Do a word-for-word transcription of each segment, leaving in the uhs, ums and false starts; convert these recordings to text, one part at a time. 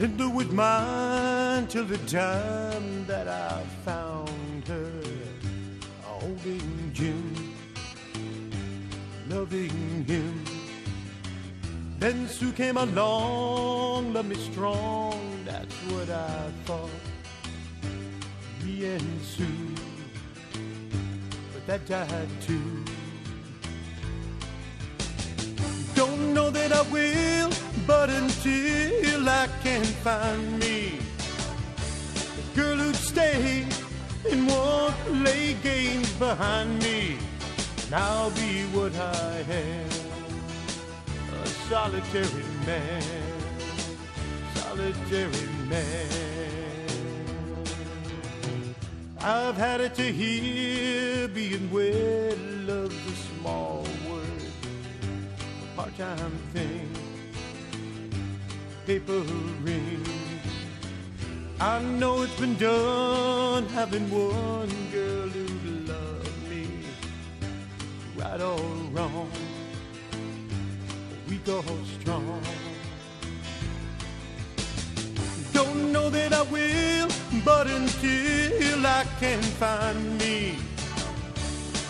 and do it mine till the time that I found her. Holding Jim, loving him. Then Sue came along, loved me strong, that's what I thought. Me and Sue, but that died too. Don't know that I will, but until I can find me a girl who'd stay and won't play games behind me, and I'll be what I am, a solitary man, solitary man. I've had it to hear, being well of the small world, a part-time thing, paper ring. I know it's been done, having one girl who loved me, right or wrong, weak or strong. Don't know that I will, but until I can find me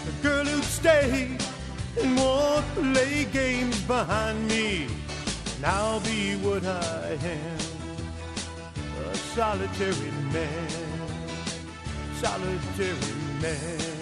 a girl who'd stay and won't play games behind me, and I'll be what I am, solitary man, solitary man.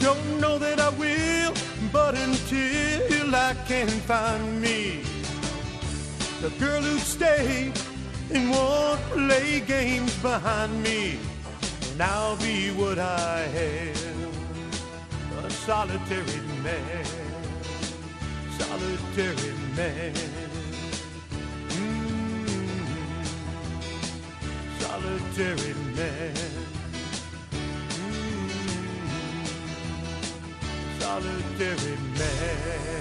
Don't know that I will, but until I can find me the girl who'd stay and won't play games behind me, and I'll be what I am, a solitary man, solitary man. Mm-hmm. Solitary man. Mm-hmm. Solitary man.